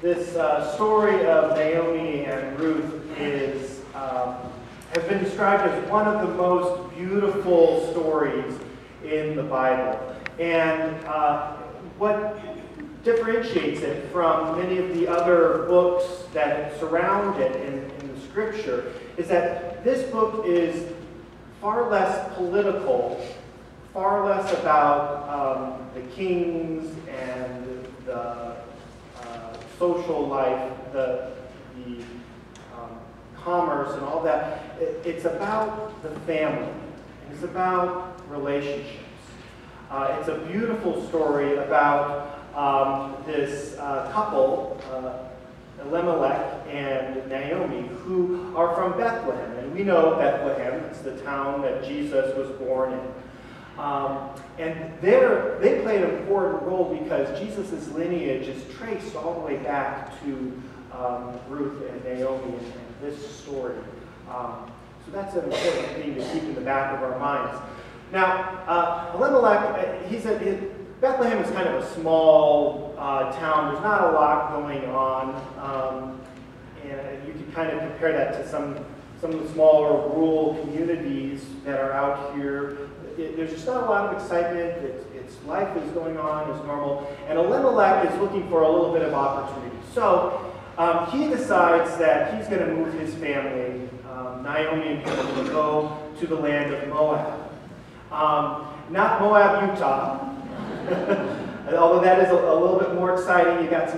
This story of Naomi and Ruth is has been described as one of the most beautiful stories in the Bible. And what differentiates it from many of the other books that surround it in the Scripture is that this book is far less political, far less about the kings and the social life, the commerce and all that. It's about the family. It's about relationships. It's a beautiful story about this couple, Elimelech and Naomi, who are from Bethlehem. And we know Bethlehem, it's the town that Jesus was born in. And they play an important role because Jesus' lineage is traced all the way back to Ruth and Naomi and this story. So that's an important thing to keep in the back of our minds. Now, Elimelech, Bethlehem is kind of a small town. There's not a lot going on. And you can kind of compare that to some of the smaller rural communities that are out here. There's just not a lot of excitement. Its life is going on as normal. And Elimelech is looking for a little bit of opportunity. So he decides that he's going to move his family, Naomi and him, to go to the land of Moab. Not Moab, Utah. Although that is a little bit more exciting. You got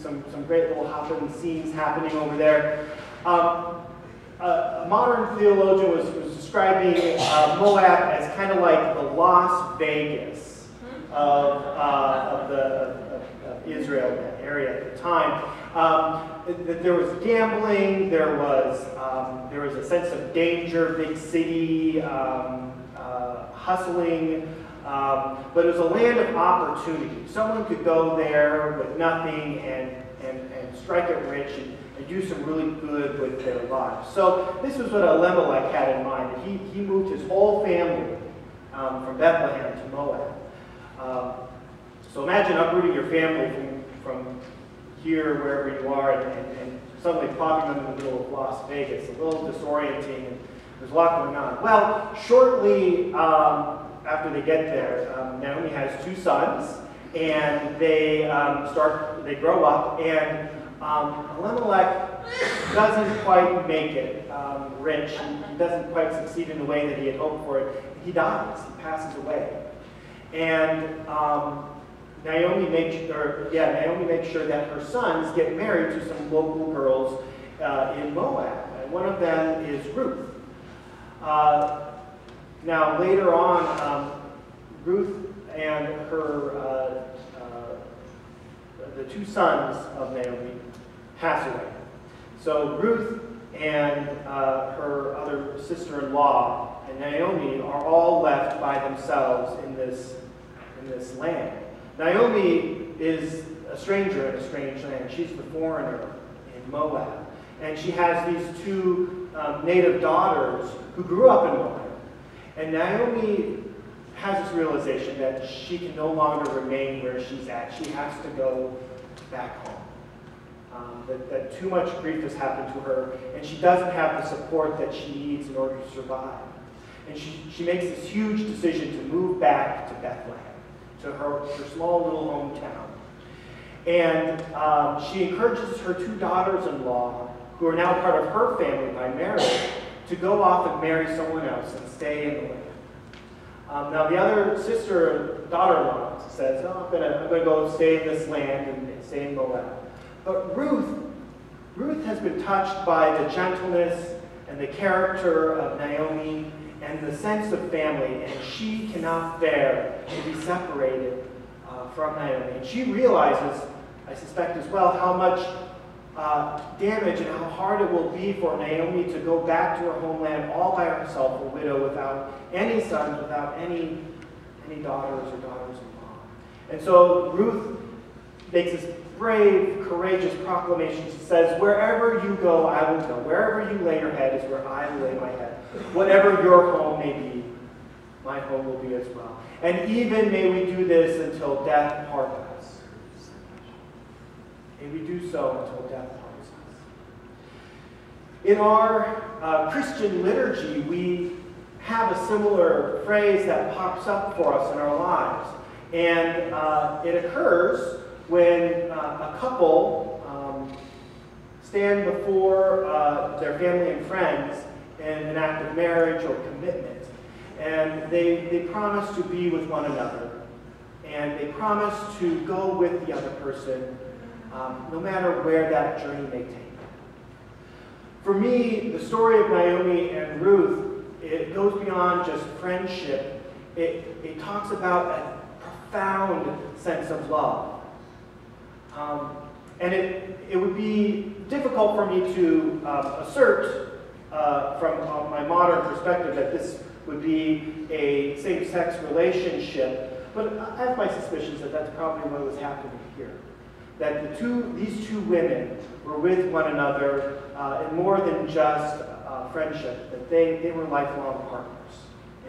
some great little hopping scenes happening over there. A modern theologian was describing Moab as kind of like the Las Vegas of Israel, that area at the time. There was gambling. There was a sense of danger, big city, hustling. But it was a land of opportunity. Someone could go there with nothing and strike it rich and do some really good with their lives. So this is what Elimelech had in mind. He moved his whole family from Bethlehem to Moab. So imagine uprooting your family from here, wherever you are, and suddenly popping them in the middle of Las Vegas. A little disorienting. And there's a lot going on. Well, shortly after they get there, Naomi has two sons, and they grow up, and Elimelech doesn't quite make it rich. He doesn't quite succeed in the way that he had hoped for it. He dies. He passes away. And Naomi makes sure that her sons get married to some local girls in Moab. And one of them is Ruth. Now, later on, Ruth and the two sons of Naomi pass away. So Ruth and her other sister-in-law and Naomi are all left by themselves in this land. Naomi is a stranger in a strange land. She's the foreigner in Moab. And she has these two native daughters who grew up in Moab. And Naomi has this realization that she can no longer remain where she's at. She has to go back home. That too much grief has happened to her, and she doesn't have the support that she needs in order to survive. And she makes this huge decision to move back to Bethlehem, to her small little hometown. And she encourages her two daughters-in-law, who are now part of her family by marriage, to go off and marry someone else and stay in the land. Now the other daughter-in-law says, "No, I'm going to go stay in this land and stay in Moab." But Ruth has been touched by the gentleness and the character of Naomi and the sense of family, and she cannot bear to be separated from Naomi. And she realizes, I suspect as well, how much damage and how hard it will be for Naomi to go back to her homeland all by herself, a widow, without any sons, without any daughters or daughters-in-law. And so Ruth makes this brave, courageous proclamation. She says, "Wherever you go, I will go. Wherever you lay your head is where I will lay my head. Whatever your home may be, my home will be as well. And even may we do this until death part us." and we do so until death parts us. In our Christian liturgy, we have a similar phrase that pops up for us in our lives, and it occurs when a couple stand before their family and friends in an act of marriage or commitment, and they promise to be with one another, and they promise to go with the other person no matter where that journey may take them. For me, the story of Naomi and Ruth, it goes beyond just friendship. It talks about a profound sense of love. And it would be difficult for me to assert from my modern perspective that this would be a same-sex relationship, but I have my suspicions that that's probably what was happening here. That these two women were with one another in more than just friendship, that they were lifelong partners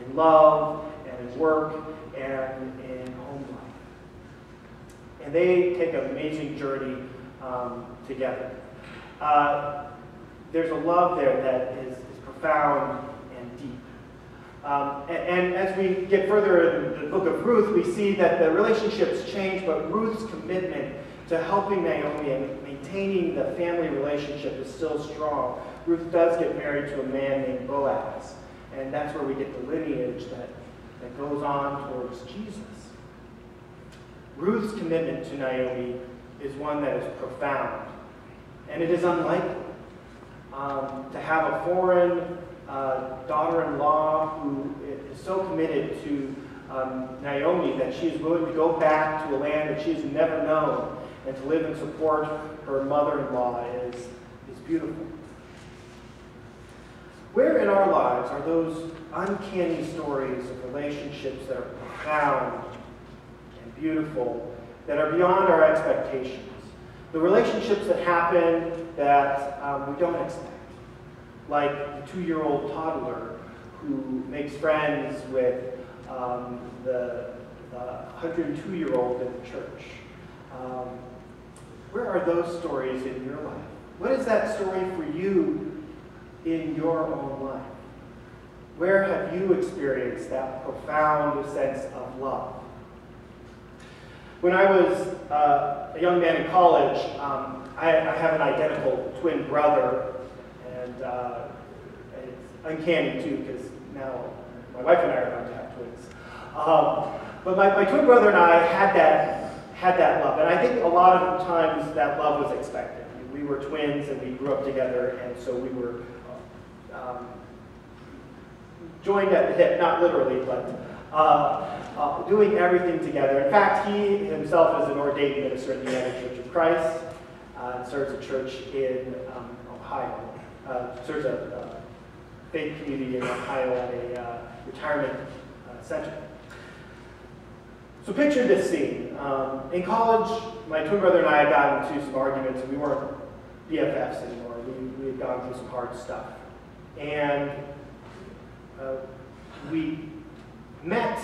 in love and in work and in home life. And they take an amazing journey together. There's a love there that is profound and deep. And as we get further in the book of Ruth, we see that the relationships change, but Ruth's commitment to helping Naomi and maintaining the family relationship is still strong. Ruth does get married to a man named Boaz, and that's where we get the lineage that goes on towards Jesus. Ruth's commitment to Naomi is one that is profound, and it is unlikely to have a foreign daughter-in-law who is so committed to Naomi that she is willing to go back to a land that she has never known and to live and support her mother-in-law is beautiful. Where in our lives are those uncanny stories of relationships that are profound and beautiful, that are beyond our expectations? The relationships that happen that we don't expect, like the 2-year-old toddler who makes friends with the 102-year-old in the church. Where are those stories in your life? What is that story for you in your own life? Where have you experienced that profound sense of love? When I was a young man in college, I have an identical twin brother, and it's uncanny too, because now my wife and I are about to have twins. But my twin brother and I had that love, and I think a lot of times that love was expected. We were twins and we grew up together, and so we were joined at the hip, not literally, but doing everything together. In fact, he himself is an ordained minister in the United Church of Christ, serves a church in Ohio, serves a faith community in Ohio at a retirement center. So picture this scene. In college, my twin brother and I had gotten into some arguments, and we weren't BFFs anymore. We had gone through some hard stuff. And we met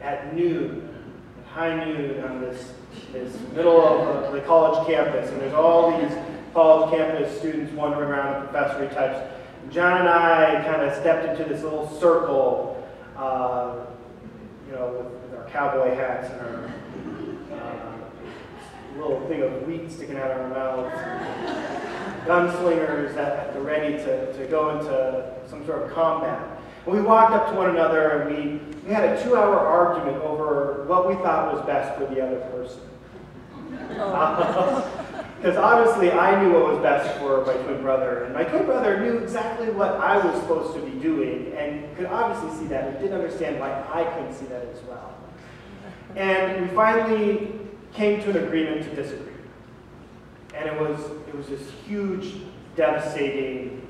at noon, at high noon, on this middle of the college campus. And there's all these college campus students wandering around, professory types. And John and I kind of stepped into this little circle, with our cowboy hats and our little thing of wheat sticking out of our mouths, and gunslingers at the ready to go into some sort of combat. And we walked up to one another, and we had a 2-hour argument over what we thought was best for the other person. Because obviously I knew what was best for my twin brother, and my twin brother knew exactly what I was supposed to be doing and could obviously see that, and didn't understand why I couldn't see that as well. And we finally came to an agreement to disagree. And it was this huge, devastating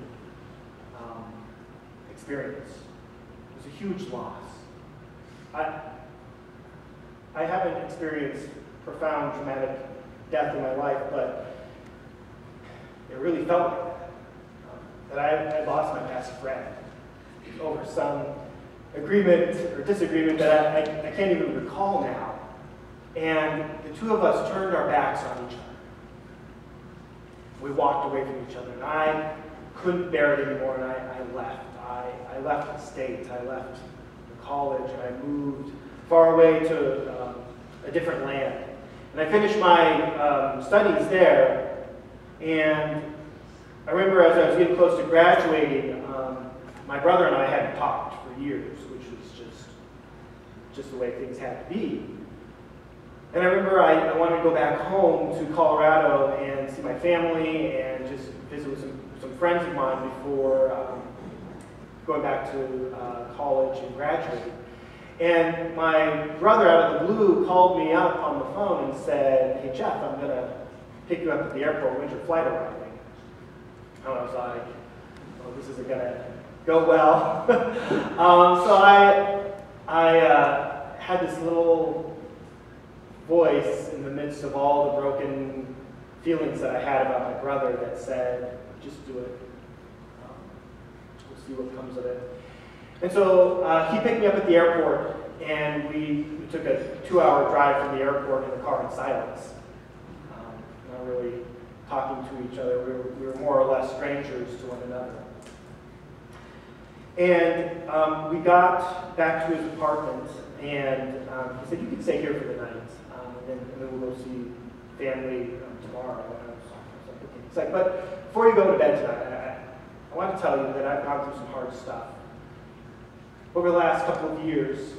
experience. It was a huge loss. I haven't experienced profound, traumatic death in my life, but it really felt like that I lost my best friend over some agreement or disagreement that I can't even recall now. And the two of us turned our backs on each other. We walked away from each other, and I couldn't bear it anymore, and I left. I left the state, I left the college, and I moved far away to a different land. And I finished my studies there, and I remember as I was getting close to graduating, my brother and I hadn't talked for years, which was just the way things had to be. And I remember I wanted to go back home to Colorado and see my family and just visit with some friends of mine before going back to college and graduating. And my brother out of the blue called me up on the phone and said, "Hey Jeff, I'm going to pick you up at the airport. When's your flight arriving?" And I was like, "Oh, this isn't going to go well." So I had this little voice in the midst of all the broken feelings that I had about my brother that said, "Just do it. We'll see what comes of it." And so he picked me up at the airport, and we took a 2-hour drive from the airport in the car in silence, not really talking to each other. We were more or less strangers to one another. And we got back to his apartment, and he said, "You can stay here for the night, and then we'll go see family tomorrow." And I was like, "Okay." He's like, "But before you go to bed tonight, I want to tell you that I've gone through some hard stuff. Over the last couple of years,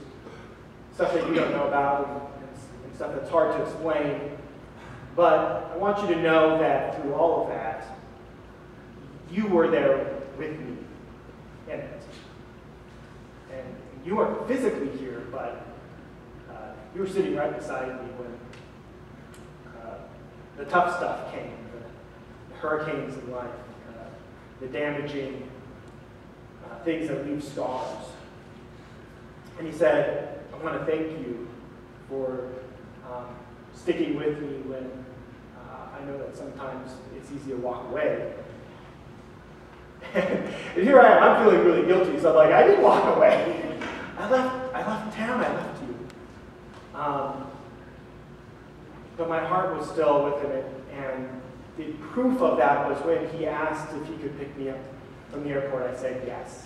stuff that you don't know about and stuff that's hard to explain. But I want you to know that through all of that, you were there with me in it. And you aren't physically here, but you were sitting right beside me when the tough stuff came, the hurricanes in life, the damaging things that leave scars." And he said, "I want to thank you for sticking with me when I know that sometimes it's easy to walk away." And here I am, I'm feeling really guilty, so I'm like, I didn't walk away. I left town, I left you. But my heart was still with him, and the proof of that was when he asked if he could pick me up from the airport, I said yes.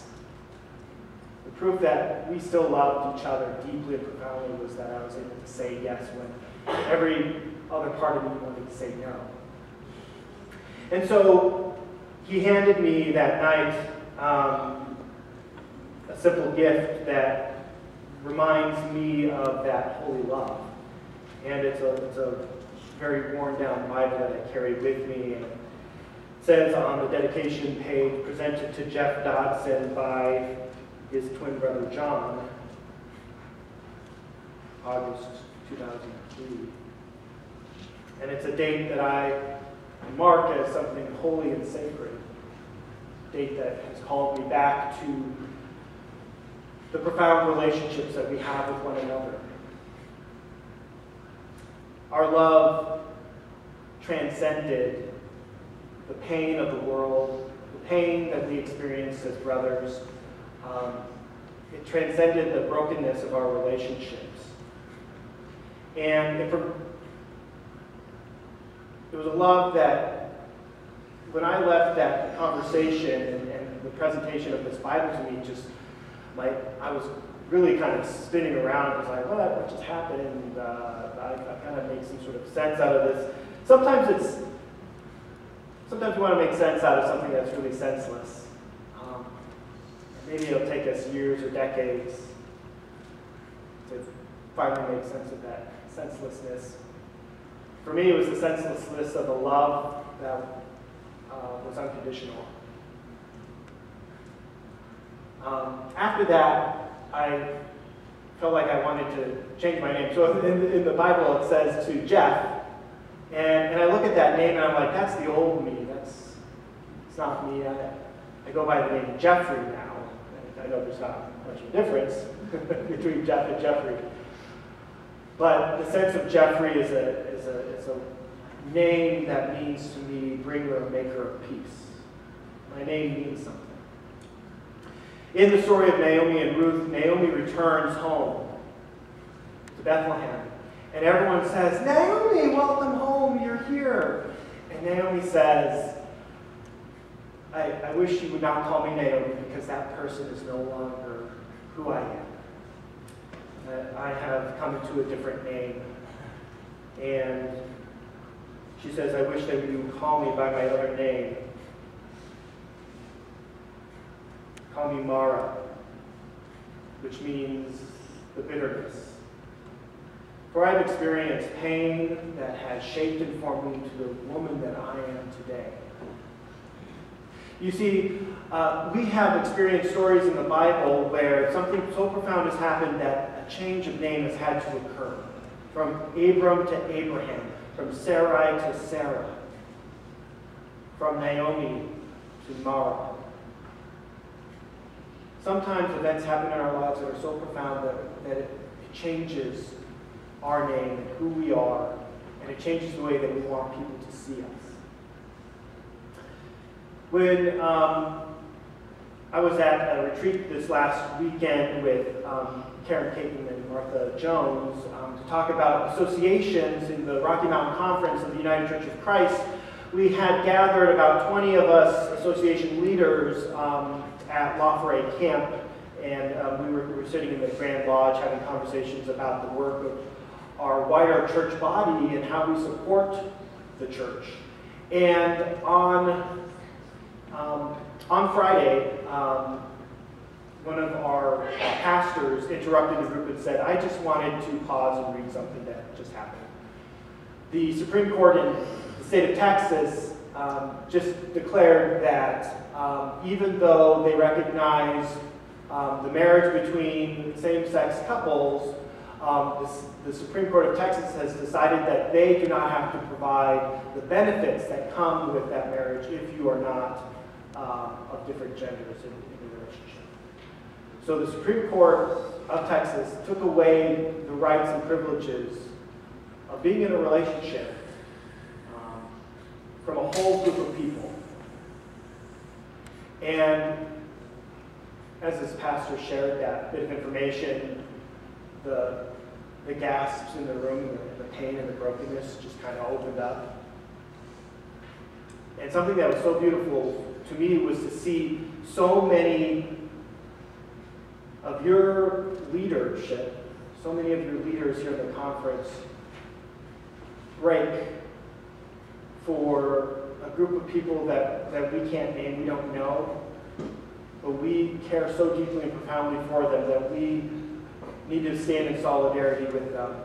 The proof that we still loved each other deeply and profoundly was that I was able to say yes when every other part of me wanted to say no. And so he handed me that night a simple gift that reminds me of that holy love. And it's a very worn down Bible that I carry with me. And it says on the dedication page, "Presented to Jeff Dodson by his twin brother John, August 2003. And it's a date that I mark as something holy and sacred, a date that has called me back to the profound relationships that we have with one another. Our love transcended the pain of the world, the pain that we experienced as brothers. It transcended the brokenness of our relationships. And it was a love that, when I left that conversation and the presentation of this Bible to me, just like I was really kind of spinning around. I was like, well, what just happened? I kind of make some sort of sense out of this. Sometimes we want to make sense out of something that's really senseless. Maybe it'll take us years or decades to finally make sense of that senselessness. For me, it was the senselessness of a love that was unconditional. After that, I felt like I wanted to change my name. So in the Bible, it says to Jeff. And I look at that name, and I'm like, that's the old me. That's not me. I go by the name Jeffrey now. I know there's not much of a difference between Jeff and Jeffrey. But the sense of Jeffrey is a name that means to me bringer or maker of peace. My name means something. In the story of Naomi and Ruth, Naomi returns home to Bethlehem. And everyone says, "Naomi, welcome home, you're here." And Naomi says, I wish you would not call me Naomi, because that person is no longer who I am. I have come to a different name. And she says, I wish that you would call me by my other name. Call me Mara, which means the bitterness. For I have experienced pain that has shaped and formed me to the woman that I am today. You see, we have experienced stories in the Bible where something so profound has happened that a change of name has had to occur. From Abram to Abraham, from Sarai to Sarah, from Naomi to Mara. Sometimes events happen in our lives that are so profound that it changes our name and who we are, and it changes the way that we want people to see us. When I was at a retreat this last weekend with Karen Caton and Martha Jones to talk about associations in the Rocky Mountain Conference of the United Church of Christ, we had gathered about 20 of us association leaders at LaFayette Camp, and we were sitting in the Grand Lodge having conversations about the work of our wider church body and how we support the church. And on Friday, one of our pastors interrupted the group and said, I just wanted to pause and read something that just happened. The Supreme Court in the state of Texas just declared that even though they recognize the marriage between same-sex couples, the Supreme Court of Texas has decided that they do not have to provide the benefits that come with that marriage if you are not of different genders in the relationship. So the Supreme Court of Texas took away the rights and privileges of being in a relationship from a whole group of people. And as this pastor shared that bit of information, the gasps in the room, the pain and the brokenness just kind of opened up. And something that was so beautiful to me was to see so many of your leadership, so many of your leaders here at the conference break for a group of people that we can't name, we don't know, but we care so deeply and profoundly for them that we need to stand in solidarity with them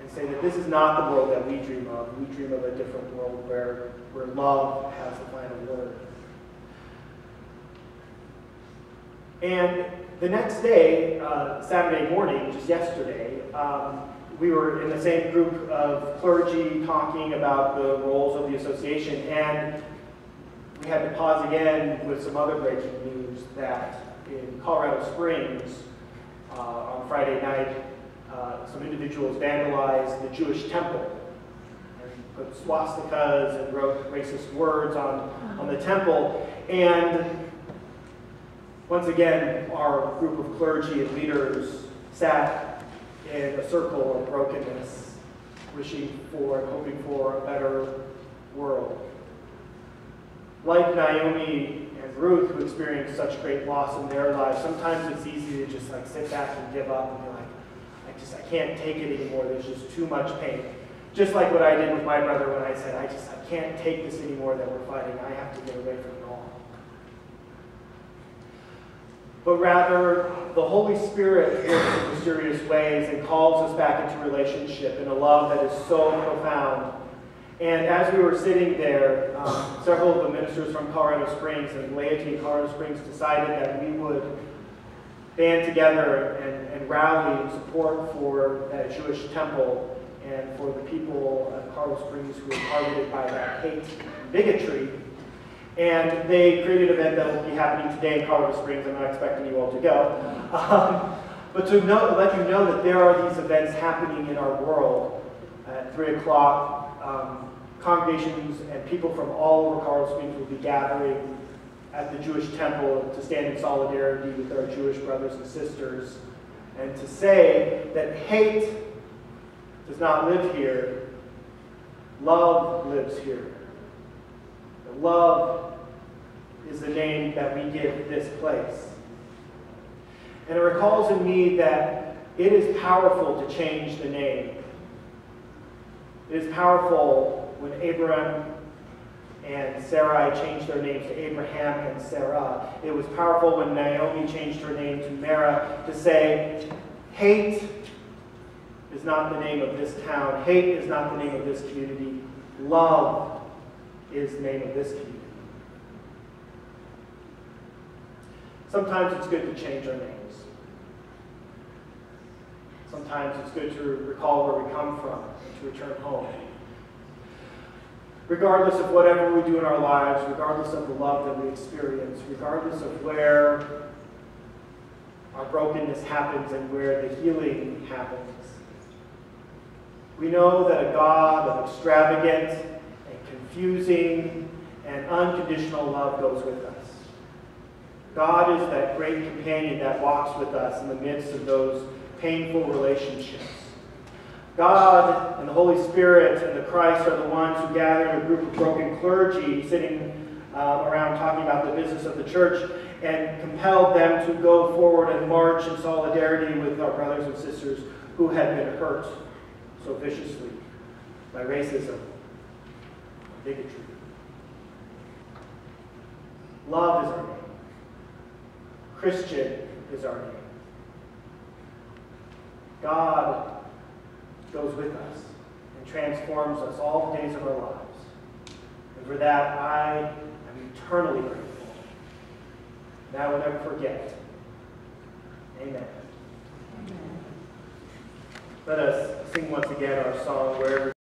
and say that this is not the world that we dream of. We dream of a different world where love has the final word. And the next day, Saturday morning, just yesterday, we were in the same group of clergy talking about the roles of the association, and we had to pause again with some other breaking news that in Colorado Springs, on Friday night, some individuals vandalized the Jewish temple and put swastikas and wrote racist words on the temple. And once again, our group of clergy and leaders sat in a circle of brokenness, wishing for and hoping for a better world. Like Naomi and Ruth, who experienced such great loss in their lives, sometimes it's easy to just like sit back and give up and be like, I can't take it anymore, there's just too much pain. Just like what I did with my brother when I said, I can't take this anymore that we're fighting, I have to get away from it all. But rather, the Holy Spirit works in mysterious ways and calls us back into relationship in a love that is so profound. And as we were sitting there, several of the ministers from Colorado Springs and laity in Colorado Springs decided that we would band together and rally in support for that Jewish temple and for the people of Colorado Springs who were targeted by that hate and bigotry. And they created an event that will be happening today in Colorado Springs. I'm not expecting you all to go. But to let you know that there are these events happening in our world at 3 o'clock. Congregations and people from all over Colorado Springs will be gathering at the Jewish temple to stand in solidarity with our Jewish brothers and sisters and to say that hate does not live here, Love lives here. And love is the name that we give this place. And it recalls in me that it is powerful to change the name. It is powerful when Abram and Sarai changed their names to Abraham and Sarah. It was powerful when Naomi changed her name to Mara to say, hate is not the name of this town. Hate is not the name of this community. Love is the name of this community. Sometimes it's good to change our names. Sometimes it's good to recall where we come from and to return home. Regardless of whatever we do in our lives, regardless of the love that we experience, regardless of where our brokenness happens and where the healing happens, we know that a God of extravagant and confusing and unconditional love goes with us. God is that great companion that walks with us in the midst of those painful relationships. God and the Holy Spirit and the Christ are the ones who gathered a group of broken clergy sitting around talking about the business of the church and compelled them to go forward and march in solidarity with our brothers and sisters who had been hurt so viciously by racism, bigotry. Love is our name. Christian is our name. God goes with us and transforms us all the days of our lives. And for that, I am eternally grateful. And I will never forget. Amen. Amen. Let us sing once again our song, Wherever